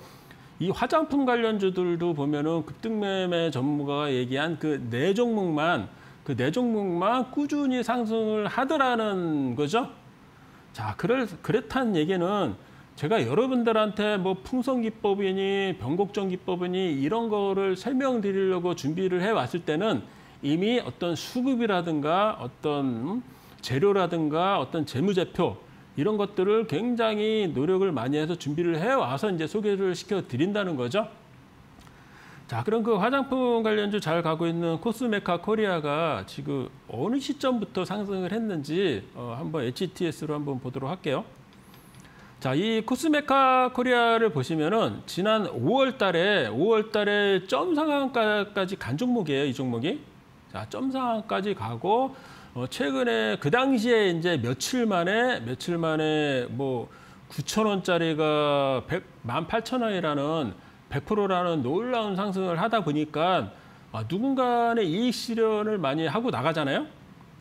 이 화장품 관련주들도 보면은 급등매매 전문가가 얘기한 그 네 종목만 그 네 종목만 꾸준히 상승을 하더라는 거죠. 자, 그럴, 그렇다는 얘기는 제가 여러분들한테 뭐 풍선기법이니 변곡점기법이니 이런 거를 설명드리려고 준비를 해왔을 때는 이미 어떤 수급이라든가 어떤 재료라든가 어떤 재무제표 이런 것들을 굉장히 노력을 많이 해서 준비를 해와서 이제 소개를 시켜드린다는 거죠. 자, 그럼 그 화장품 관련주 잘 가고 있는 코스메카 코리아가 지금 어느 시점부터 상승을 했는지 한번 에이치티에스로 한번 보도록 할게요. 자, 이 코스메카코리아를 보시면은 지난 오월 달에 오월 달에 점 상한가까지 간 종목이에요, 이 종목이. 자, 점 상한까지 가고 어, 최근에 그 당시에 이제 며칠 만에 며칠 만에 뭐 구천 원짜리가 만 팔천 원이라는 백 퍼센트라는 놀라운 상승을 하다 보니까 아, 누군가의 이익 실현을 많이 하고 나가잖아요.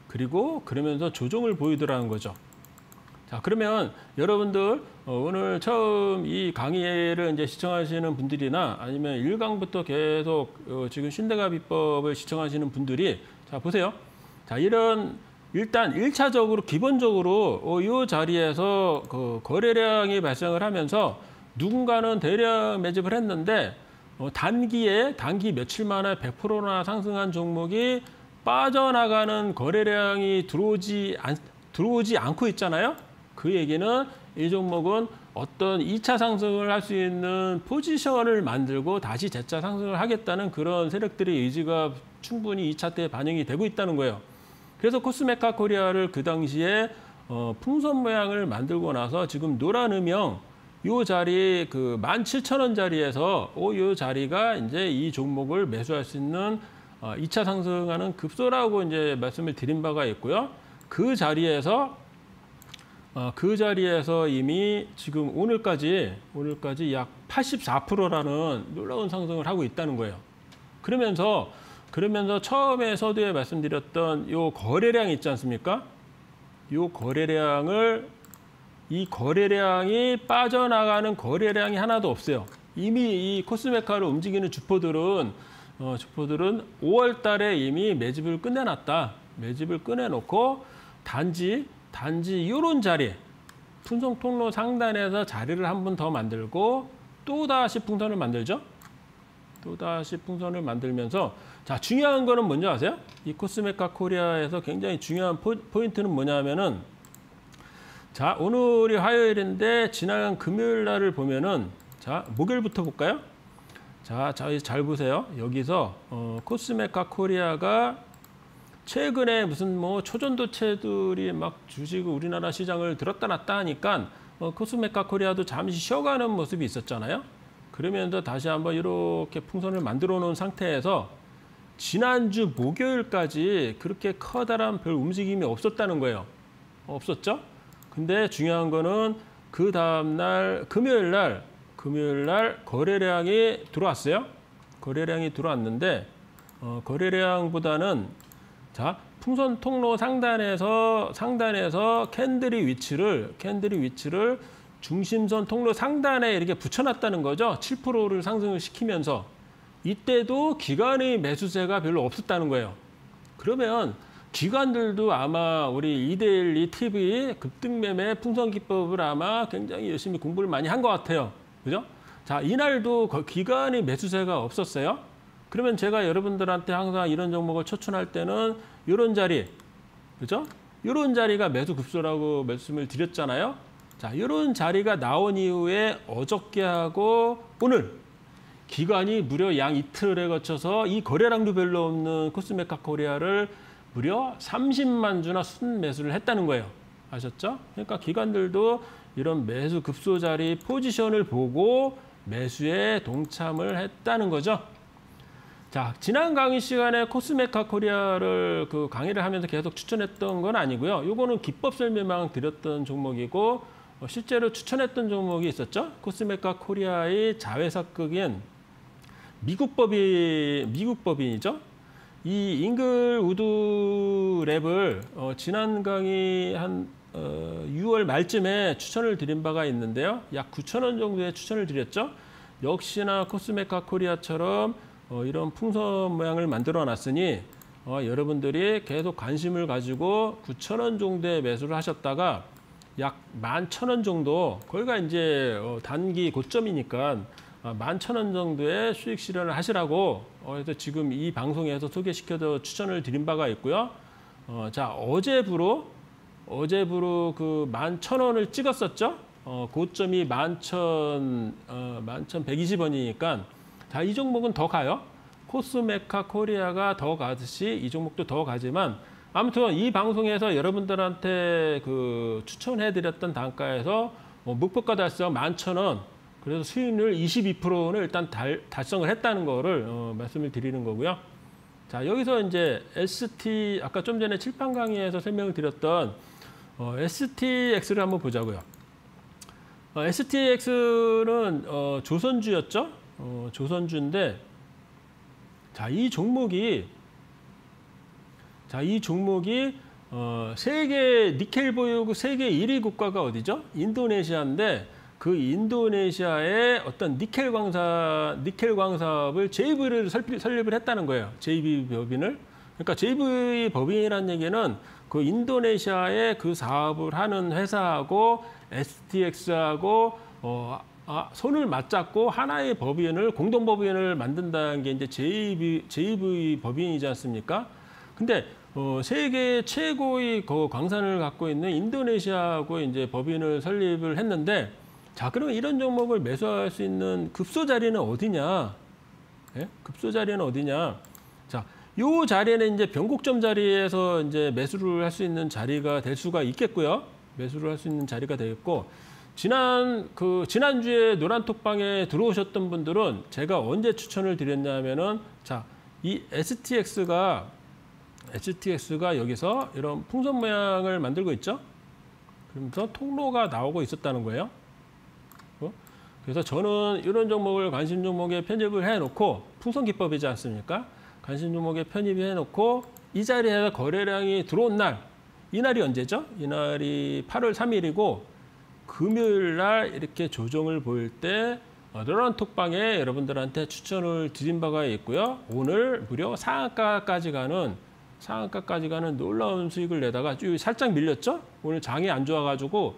그리고 그러면서 조정을 보이더라는 거죠. 자, 그러면 여러분들 오늘 처음 이 강의를 이제 시청하시는 분들이나 아니면 일 강부터 계속 지금 신대가 비법을 시청하시는 분들이 자, 보세요. 자, 이런 일단 일 차적으로 기본적으로 이 자리에서 그 거래량이 발생을 하면서 누군가는 대량 매집을 했는데 단기에 단기 며칠 만에 백 퍼센트나 상승한 종목이 빠져나가는 거래량이 들어오지 않, 들어오지 않고 있잖아요. 그 얘기는 이 종목은 어떤 이 차 상승을 할 수 있는 포지션을 만들고 다시 재차 상승을 하겠다는 그런 세력들의 의지가 충분히 이 차 때 반영이 되고 있다는 거예요. 그래서 코스메카코리아를 그 당시에 어, 풍선 모양을 만들고 나서 지금 노란 음영 이 자리 그 만 칠천 원 자리에서 이 자리가 이제 이 종목을 매수할 수 있는 어, 이 차 상승하는 급소라고 이제 말씀을 드린 바가 있고요. 그 자리에서 어, 그 자리에서 이미 지금 오늘까지 오늘까지 약 팔십사 퍼센트라는 놀라운 상승을 하고 있다는 거예요. 그러면서 그러면서 처음에 서두에 말씀드렸던 이 거래량 있지 않습니까? 이 거래량을 이 거래량이 빠져나가는 거래량이 하나도 없어요. 이미 이 코스메카로 움직이는 주포들은 어, 주포들은 오월 달에 이미 매집을 끝내놨다. 매집을 꺼내놓고 단지 단지 이런 자리, 풍선 통로 상단에서 자리를 한 번 더 만들고 또 다시 풍선을 만들죠. 또 다시 풍선을 만들면서 자, 중요한 거는 뭔지 아세요? 이 코스메카코리아에서 굉장히 중요한 포, 포인트는 뭐냐면은 자, 오늘이 화요일인데 지난 금요일 날을 보면은 자, 목요일부터 볼까요? 자, 자, 잘 보세요. 여기서 어, 코스메카코리아가 최근에 무슨 뭐 초전도체들이 막 주식 우리나라 시장을 들었다 놨다 하니까 어, 코스메카코리아도 잠시 쉬어가는 모습이 있었잖아요. 그러면서 다시 한번 이렇게 풍선을 만들어 놓은 상태에서 지난주 목요일까지 그렇게 커다란 별 움직임이 없었다는 거예요. 없었죠? 근데 중요한 거는 그 다음날 금요일 날 금요일 날 거래량이 들어왔어요. 거래량이 들어왔는데 어, 거래량보다는 자, 풍선 통로 상단에서 상단에서 캔들의 위치를 캔들의 위치를 중심선 통로 상단에 이렇게 붙여놨다는 거죠. 칠 퍼센트를 상승을 시키면서 이때도 기관의 매수세가 별로 없었다는 거예요. 그러면 기관들도 아마 우리 이데일리 티브이 급등매매 풍선 기법을 아마 굉장히 열심히 공부를 많이 한 것 같아요. 그죠? 자, 이날도 기관의 매수세가 없었어요. 그러면 제가 여러분들한테 항상 이런 종목을 추천할 때는 이런 자리, 그죠? 이런 자리가 매수 급소라고 말씀을 드렸잖아요. 자, 이런 자리가 나온 이후에 어저께하고 오늘 기관이 무려 양 이틀에 걸쳐서 이 거래량도 별로 없는 코스메카코리아를 무려 삼십만 주나 순매수를 했다는 거예요. 아셨죠? 그러니까 기관들도 이런 매수 급소 자리 포지션을 보고 매수에 동참을 했다는 거죠. 자, 지난 강의 시간에 코스메카코리아를 그 강의를 하면서 계속 추천했던 건 아니고요. 요거는 기법 설명만 드렸던 종목이고 어, 실제로 추천했던 종목이 있었죠. 코스메카코리아의 자회사극인 미국 법인 미국 법인이죠. 이 잉글우드랩을 어, 지난 강의 한 어, 유월 말쯤에 추천을 드린 바가 있는데요. 약 구천 원 정도에 추천을 드렸죠. 역시나 코스메카코리아처럼 어, 이런 풍선 모양을 만들어 놨으니 어, 여러분들이 계속 관심을 가지고 구천 원 정도의 매수를 하셨다가 약 만 천 원 정도 거기가 이제 어, 단기 고점이니까 어, 만 천 원 정도의 수익 실현을 하시라고 어, 그래서 지금 이 방송에서 소개시켜서 추천을 드린 바가 있고요. 어, 자, 어제부로 어제부로 그 만 천 원을 찍었었죠. 어, 고점이 만 천 어, 만 천백이십 원이니까 자, 이 종목은 더 가요. 코스메카코리아가 더 가듯이 이 종목도 더 가지만 아무튼 이 방송에서 여러분들한테 그 추천해드렸던 단가에서 뭐 목표가 달성 만 천 원, 그래서 수익률 이십이 퍼센트를 일단 달, 달성을 했다는 거를 어, 말씀을 드리는 거고요. 자, 여기서 이제 에스티, 아까 좀 전에 칠판 강의에서 설명을 드렸던 어, 에스티엑스를 한번 보자고요. 어, 에스티엑스는 어, 조선주였죠? 어, 조선주인데, 자, 이 종목이, 자, 이 종목이 어, 세계 니켈 보유국 세계 일 위 국가가 어디죠? 인도네시아인데, 그 인도네시아의 어떤 니켈 광사, 니켈 광사업을 제이브이를 설립을 했다는 거예요. 제이브이 법인을. 그러니까 제이브이 법인이라는 얘기는 그 인도네시아의 그 사업을 하는 회사하고 에스티엑스하고 어, 아, 손을 맞잡고 하나의 법인을, 공동 법인을 만든다는 게 이제 제이브이, 제이브이 법인이지 않습니까? 근데 어, 세계 최고의 그 광산을 갖고 있는 인도네시아하고 이제 법인을 설립을 했는데, 자, 그러면 이런 종목을 매수할 수 있는 급소 자리는 어디냐? 예? 급소 자리는 어디냐? 자, 요 자리에는 이제 변곡점 자리에서 이제 매수를 할 수 있는 자리가 될 수가 있겠고요. 매수를 할 수 있는 자리가 되겠고, 지난 그 지난주에 노란톡방에 들어오셨던 분들은 제가 언제 추천을 드렸냐면은, 자, 이 에스티엑스가 에스티엑스가 여기서 이런 풍선 모양을 만들고 있죠. 그러면서 통로가 나오고 있었다는 거예요. 그래서 저는 이런 종목을 관심 종목에 편입을 해놓고, 풍선 기법이지 않습니까? 관심 종목에 편입해놓고 이 자리에서 거래량이 들어온 날, 이날이 언제죠? 이날이 팔월 삼일이고 금요일 날 이렇게 조정을 보일 때 노란톡방에 여러분들한테 추천을 드린 바가 있고요. 오늘 무려 상한가까지 가는 상한가까지 가는 놀라운 수익을 내다가 살짝 밀렸죠? 오늘 장이 안 좋아가지고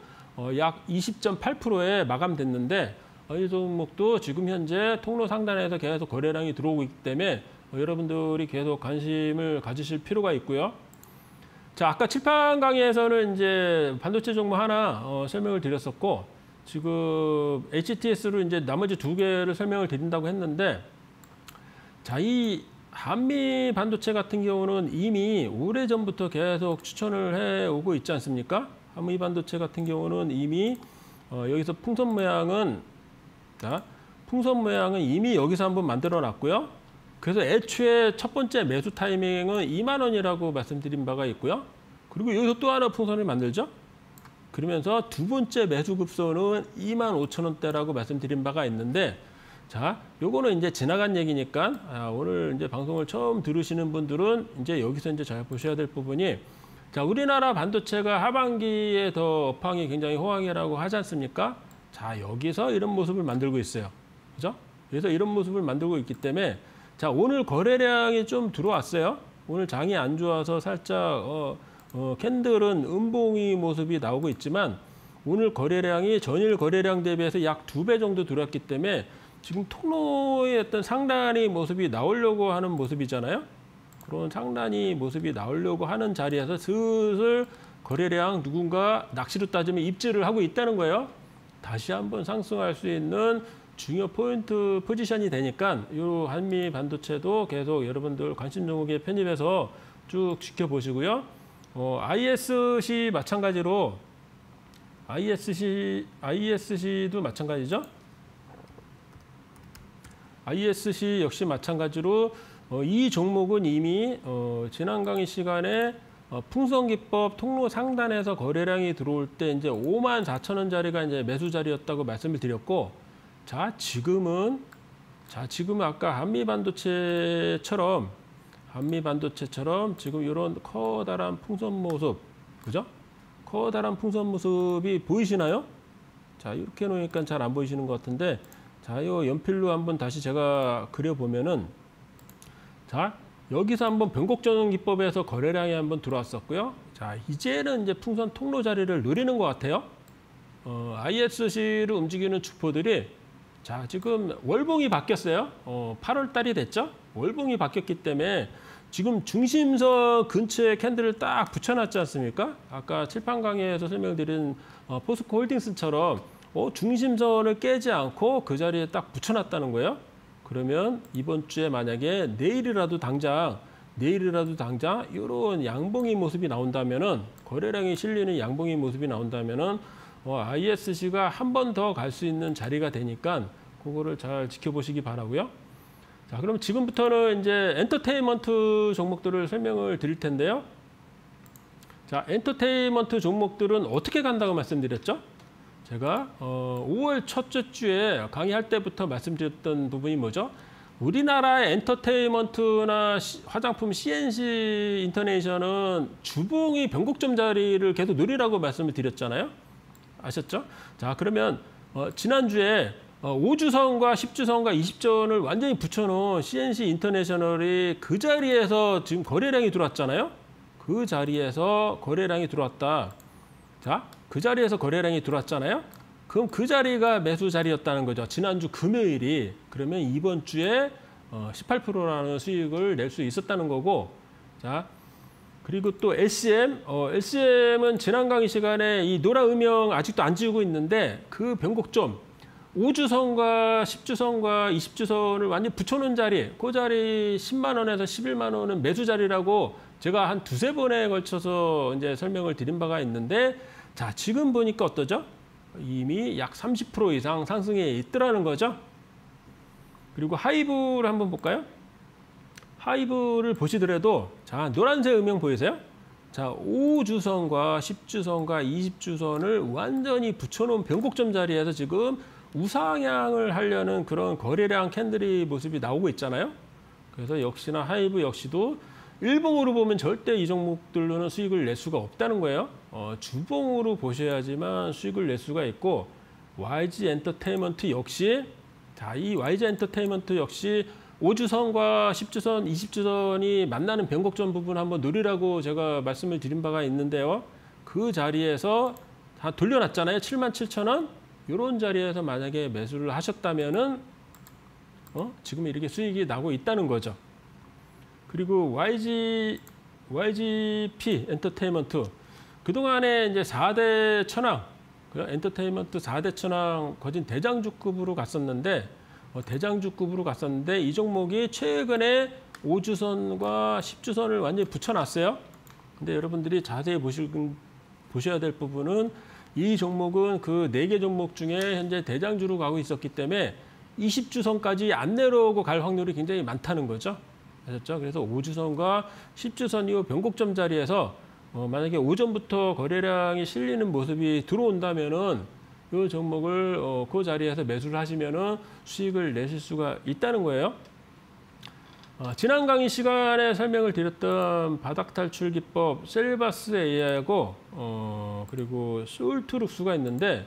약 이십 점 팔 퍼센트에 마감됐는데, 이 종목도 지금 현재 통로 상단에서 계속 거래량이 들어오고 있기 때문에 여러분들이 계속 관심을 가지실 필요가 있고요. 자, 아까 칠판 강의에서는 이제 반도체 종목 하나 어, 설명을 드렸었고, 지금 에이치티에스로 이제 나머지 두 개를 설명을 드린다고 했는데, 자, 이 한미 반도체 같은 경우는 이미 오래전부터 계속 추천을 해오고 있지 않습니까? 한미 반도체 같은 경우는 이미 어, 여기서 풍선 모양은, 자, 풍선 모양은 이미 여기서 한번 만들어 놨고요. 그래서 애초에 첫 번째 매수 타이밍은 이만 원이라고 말씀드린 바가 있고요. 그리고 여기서 또 하나 풍선을 만들죠. 그러면서 두 번째 매수 급선은 이만 오천 원대라고 말씀드린 바가 있는데, 자, 요거는 이제 지나간 얘기니까, 아, 오늘 이제 방송을 처음 들으시는 분들은 이제 여기서 이제 잘 보셔야 될 부분이, 자, 우리나라 반도체가 하반기에 더 업황이 굉장히 호황이라고 하지 않습니까? 자, 여기서 이런 모습을 만들고 있어요. 그죠? 그래서 이런 모습을 만들고 있기 때문에, 자, 오늘 거래량이 좀 들어왔어요. 오늘 장이 안 좋아서 살짝 어, 어, 캔들은 음봉이 모습이 나오고 있지만, 오늘 거래량이 전일 거래량 대비해서 약 두 배 정도 들어왔기 때문에 지금 통로의 어떤 상단이 모습이 나오려고 하는 모습이잖아요. 그런 상단이 모습이 나오려고 하는 자리에서 슬슬 거래량, 누군가 낚시로 따지면 입지를 하고 있다는 거예요. 다시 한번 상승할 수 있는 중요 포인트 포지션이 되니까, 요 한미 반도체도 계속 여러분들 관심 종목에 편입해서 쭉 지켜보시고요. 어, 아이에스씨 마찬가지로, 아이에스씨, 아이에스씨도 마찬가지죠. 아이에스씨 역시 마찬가지로, 어, 이 종목은 이미, 어, 지난 강의 시간에, 어, 풍선기법 통로 상단에서 거래량이 들어올 때 이제 오만 사천 원짜리가 이제 매수 자리였다고 말씀을 드렸고, 자, 지금은, 자, 지금은 아까 한미반도체처럼, 한미반도체처럼 지금 이런 커다란 풍선 모습, 그죠? 커다란 풍선 모습이 보이시나요? 자, 이렇게 놓으니까 잘 안 보이시는 것 같은데, 자, 이 연필로 한번 다시 제가 그려보면은, 자, 여기서 한번 변곡전 기법에서 거래량이 한번 들어왔었고요. 자, 이제는 이제 풍선 통로 자리를 노리는 것 같아요. 어, 아이에스씨로 움직이는 주포들이, 자, 지금 월봉이 바뀌었어요. 어, 팔월 달이 됐죠. 월봉이 바뀌었기 때문에 지금 중심선 근처에 캔들을 딱 붙여놨지 않습니까? 아까 칠판 강의에서 설명드린 어, 포스코홀딩스처럼 어, 중심선을 깨지 않고 그 자리에 딱 붙여놨다는 거예요. 그러면 이번 주에 만약에 내일이라도 당장 내일이라도 당장 이런 양봉이 모습이 나온다면은, 거래량이 실리는 양봉이 모습이 나온다면은 아이에스씨가 한 번 더 갈 수 있는 자리가 되니까 그거를 잘 지켜보시기 바라고요. 자, 그럼 지금부터는 이제 엔터테인먼트 종목들을 설명을 드릴 텐데요. 자, 엔터테인먼트 종목들은 어떻게 간다고 말씀드렸죠? 제가 어, 오월 첫째 주에 강의할 때부터 말씀드렸던 부분이 뭐죠? 우리나라의 엔터테인먼트나 화장품 씨엔씨인터내셔널은 주봉이 변곡점 자리를 계속 노리라고 말씀을 드렸잖아요. 아셨죠? 자, 그러면 어, 지난주에 어, 오 주선과 십 주선과 이십 주선을 완전히 붙여놓은 씨엔씨인터내셔널이 그 자리에서 지금 거래량이 들어왔잖아요. 그 자리에서 거래량이 들어왔다. 자, 그 자리에서 거래량이 들어왔잖아요. 그럼 그 자리가 매수 자리였다는 거죠. 지난주 금요일이. 그러면 이번 주에 십팔 퍼센트라는 수익을 낼 수 있었다는 거고. 자, 그리고 또 에스엠. 어, 에스엠은 지난 강의 시간에 이 노란 음영 아직도 안 지우고 있는데 그 변곡점. 오 주선과 십 주선과 이십 주선을 완전히 붙여놓은 자리. 그 자리 십만 원에서 십일만 원은 매수 자리라고 제가 한 두세 번에 걸쳐서 이제 설명을 드린 바가 있는데, 자, 지금 보니까 어떠죠? 이미 약 삼십 퍼센트 이상 상승에 있더라는 거죠. 그리고 하이브를 한번 볼까요? 하이브를 보시더라도, 자, 노란색 음영 보이세요? 자, 오 주선과 십 주선과 이십 주선을 완전히 붙여놓은 변곡점 자리에서 지금 우상향을 하려는 그런 거래량 캔들이 모습이 나오고 있잖아요. 그래서 역시나 하이브 역시도 일봉으로 보면 절대 이 종목들로는 수익을 낼 수가 없다는 거예요. 어, 주봉으로 보셔야지만 수익을 낼 수가 있고, 와이지엔터테인먼트 역시, 자, 이 와이지엔터테인먼트 역시 오 주선과 십 주선, 이십 주선이 만나는 변곡점 부분 한번 노리라고 제가 말씀을 드린 바가 있는데요. 그 자리에서 다 돌려놨잖아요. 칠만 칠천 원. 이런 자리에서 만약에 매수를 하셨다면은 어? 지금 이렇게 수익이 나고 있다는 거죠. 그리고 와이지, 와이지피 엔터테인먼트. 그동안에 이제 사 대 천왕, 엔터테인먼트 사 대 천왕 거진 대장주급으로 갔었는데, 어, 대장주급으로 갔었는데, 이 종목이 최근에 오 주선과 십 주선을 완전히 붙여놨어요. 근데 여러분들이 자세히 보실, 보셔야 될 부분은 이 종목은 그 네 개 종목 중에 현재 대장주로 가고 있었기 때문에 이십 주선까지 안 내려오고 갈 확률이 굉장히 많다는 거죠. 아셨죠? 그래서 오 주선과 십 주선 이후 변곡점 자리에서 어, 만약에 오전부터 거래량이 실리는 모습이 들어온다면은 이 종목을 어, 그 자리에서 매수를 하시면은 수익을 내실 수가 있다는 거예요. 어, 지난 강의 시간에 설명을 드렸던 바닥 탈출 기법 셀바스 에이아이하고 어, 그리고 솔트룩스가 있는데,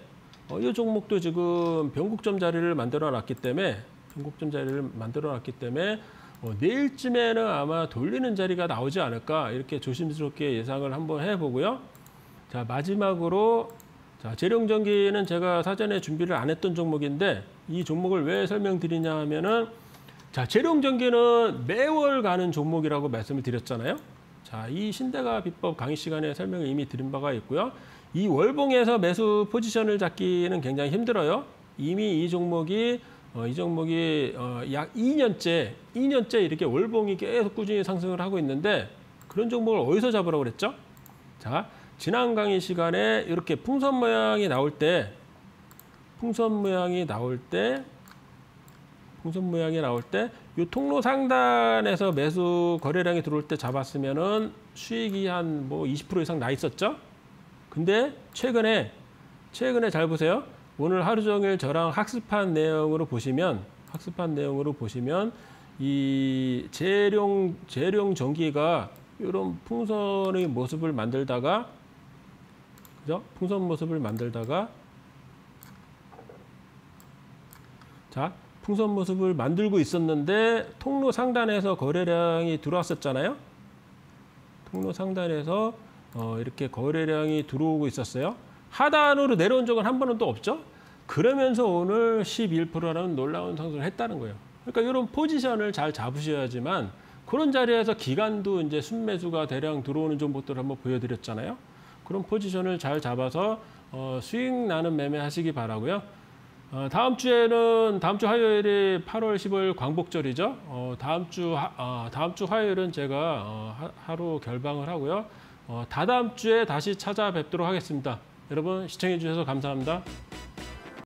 어, 이 종목도 지금 변곡점 자리를 만들어 놨기 때문에 변곡점 자리를 만들어 놨기 때문에. 어, 내일쯤에는 아마 돌리는 자리가 나오지 않을까, 이렇게 조심스럽게 예상을 한번 해보고요. 자, 마지막으로, 자, 재룡전기는 제가 사전에 준비를 안 했던 종목인데, 이 종목을 왜 설명드리냐 하면은, 자, 재룡전기는 매월 가는 종목이라고 말씀을 드렸잖아요. 자, 이 신대가 비법 강의 시간에 설명을 이미 드린 바가 있고요. 이 월봉에서 매수 포지션을 잡기는 굉장히 힘들어요. 이미 이 종목이 어, 이 종목이 어, 약 이 년째, 이 년째 이렇게 월봉이 계속 꾸준히 상승을 하고 있는데, 그런 종목을 어디서 잡으라고 그랬죠? 자, 지난 강의 시간에 이렇게 풍선 모양이 나올 때, 풍선 모양이 나올 때, 풍선 모양이 나올 때, 이 통로 상단에서 매수 거래량이 들어올 때 잡았으면은 수익이 한 뭐 이십 퍼센트 이상 나 있었죠? 근데 최근에, 최근에 잘 보세요. 오늘 하루 종일 저랑 학습한 내용으로 보시면, 학습한 내용으로 보시면, 이 재룡, 재룡전기가 이런 풍선의 모습을 만들다가, 그죠? 풍선 모습을 만들다가, 자, 풍선 모습을 만들고 있었는데, 통로 상단에서 거래량이 들어왔었잖아요? 통로 상단에서 어, 이렇게 거래량이 들어오고 있었어요. 하단으로 내려온 적은 한 번은 또 없죠. 그러면서 오늘 십일 퍼센트라는 놀라운 상승을 했다는 거예요. 그러니까 이런 포지션을 잘 잡으셔야지만, 그런 자리에서 기간도 이제 순매수가 대량 들어오는 종목들을 한번 보여드렸잖아요. 그런 포지션을 잘 잡아서 어, 수익 나는 매매 하시기 바라고요. 어, 다음 주에는 다음 주 화요일이 팔월 십일 광복절이죠. 어, 다음 주 하, 어, 다음 주 화요일은 제가 어, 하, 하루 결방을 하고요. 어, 다다음 주에 다시 찾아뵙도록 하겠습니다. 여러분 시청해주셔서 감사합니다.